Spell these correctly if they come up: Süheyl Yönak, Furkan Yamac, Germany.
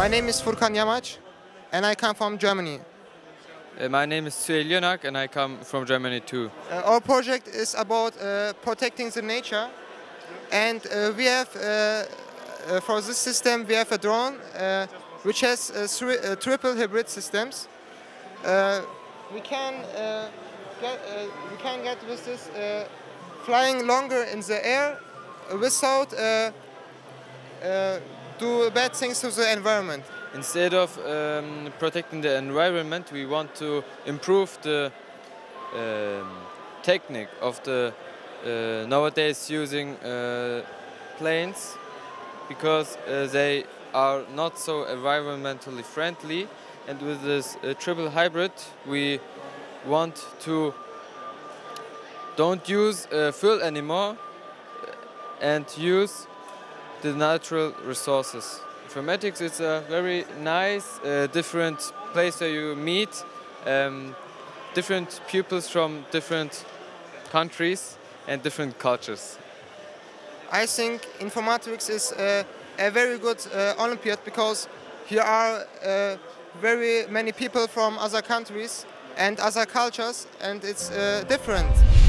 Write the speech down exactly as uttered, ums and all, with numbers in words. My name is Furkan Yamac and I come from Germany. Uh, my name is Süheyl Yönak and I come from Germany too. Uh, our project is about uh, protecting the nature, and uh, we have uh, uh, for this system we have a drone uh, which has uh, tri uh, triple hybrid systems. Uh, we can uh, get uh, we can get with this uh, flying longer in the air without uh, uh, do bad things to the environment. Instead of um, protecting the environment, we want to improve the um, technique of the uh, nowadays using uh, planes, because uh, they are not so environmentally friendly. And with this uh, triple hybrid, we want to don't use uh, fuel anymore and use the natural resources. Informatics is a very nice, uh, different place where you meet um, different pupils from different countries and different cultures. I think informatics is uh, a very good uh, Olympiad, because here are uh, very many people from other countries and other cultures, and it's uh, different.